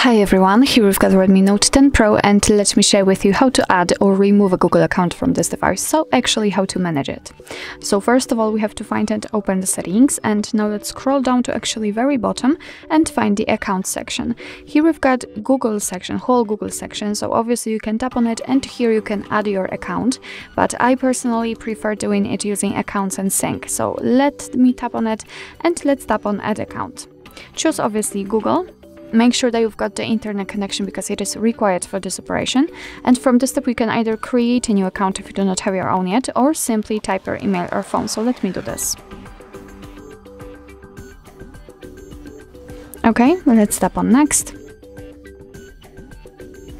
Hi everyone, here we've got Redmi Note 10 Pro and let me share with you how to add or remove a Google account from this device, so actually how to manage it. So first of all we have to find and open the settings, and now let's scroll down to actually very bottom and find the account section. Here we've got Google section, whole Google section, so obviously you can tap on it and here you can add your account, but I personally prefer doing it using accounts and sync, so let me tap on it and let's tap on add account. Choose obviously Google. Make sure that you've got the internet connection because it is required for this operation, and from this step you can either create a new account if you do not have your own yet, or simply type your email or phone, so let me do this. Okay, let's tap on next.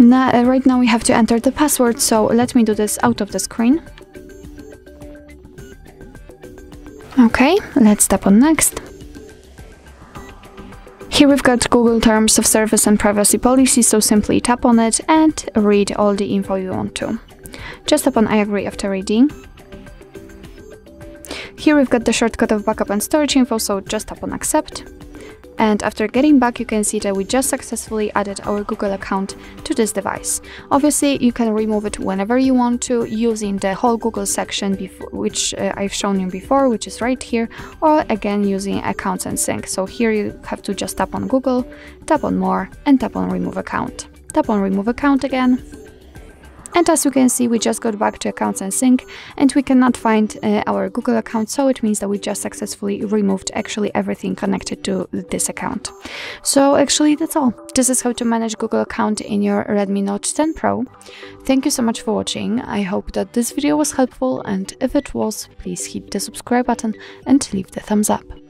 Now, right now we have to enter the password, so let me do this out of the screen. Okay, let's tap on next. Here we've got Google Terms of Service and Privacy Policy, so simply tap on it and read all the info you want to. Just tap on I agree after reading. Here we've got the shortcut of backup and storage info, so just tap on accept. And after getting back you can see that we just successfully added our Google account to this device. Obviously you can remove it whenever you want to using the whole Google section which I've shown you before, which is right here, or again using accounts and sync. So here you have to just tap on Google, tap on more and tap on remove account. Tap on remove account again. And as you can see, we just got back to accounts and sync and we cannot find our Google account, so it means that we just successfully removed actually everything connected to this account. So actually that's all. This is how to manage Google account in your Redmi Note 10 Pro. Thank you so much for watching. I hope that this video was helpful, and if it was, please hit the subscribe button and leave the thumbs up.